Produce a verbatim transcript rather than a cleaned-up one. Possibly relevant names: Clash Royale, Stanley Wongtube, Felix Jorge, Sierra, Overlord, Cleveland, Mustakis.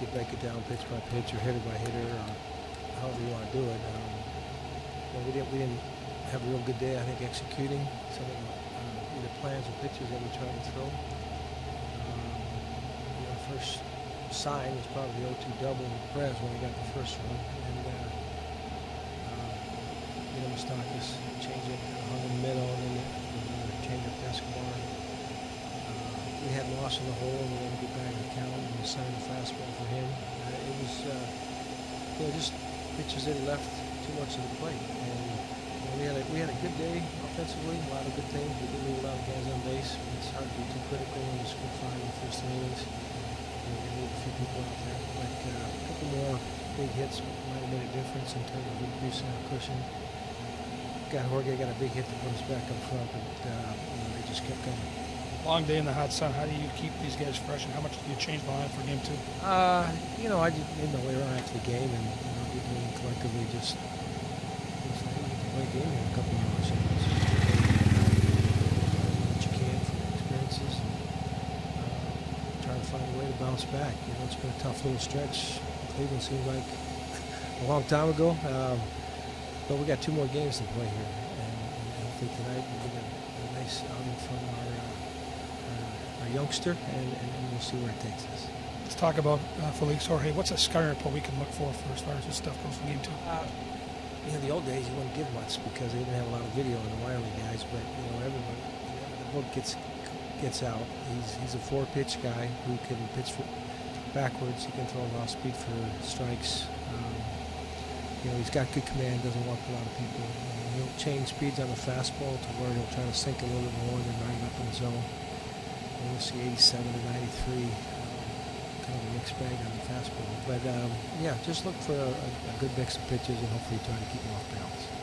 could break it down pitch by pitch or hitter by hitter or however you want to do it. Um, well, we didn't we didn't have a real good day, I think, executing some of uh, either plans or pitches that we tried to throw. Um, you know, first sign was probably the oh two double in Perez when we got the first one, and uh, uh, you know, Mustakis changed it, hung in the middle, and then uh, changed up Escobar. We had loss in the hole, and we had to get back to the count, and we signed a fastball for him. Uh, it was, uh, you know, just pitches that left too much of the plate. And you know, we had a we had a good day offensively, a lot of good things. We did leave a lot of guys on base. It's hard to be too critical when you score five in the first innings. You know, we leave a few people out there, but uh, a couple more big hits might have made a difference in terms of reducing our cushion. Got Jorge got a big hit that put us back up front, but uh, you know, they just kept coming. Long day in the hot sun. How do you keep these guys fresh, and how much do you change the lineup for game two? Uh, you know, I did, you know, we were on after the game, and you know, we did collectively just, just play a game in a couple of hours. So what you can from experiences, uh, trying to find a way to bounce back. You know, it's been a tough little stretch. Cleveland seemed like a long time ago, um, but we got two more games to play here, and, and I think tonight we get a, a nice outing from our. Uh, Our youngster, and, and, and we'll see where it takes us. Let's talk about uh, Felix Jorge. What's a scouting report we can look for, for as far as this stuff goes from game two? Uh, you know, the old days you wouldn't give much because they didn't have a lot of video on the Wiley guys, but you know, everyone, the book gets gets out. He's he's a four-pitch guy who can pitch for backwards. He can throw off speed for strikes. Um, you know, he's got good command. Doesn't walk a lot of people. And he'll change speeds on the fastball to where he'll try to sink a little bit more than right up in the zone. We'll see eighty-seven to ninety-three, um, kind of a mixed bag on the fastball. But um, yeah, just look for a, a good mix of pitches and hopefully try to keep them off balance.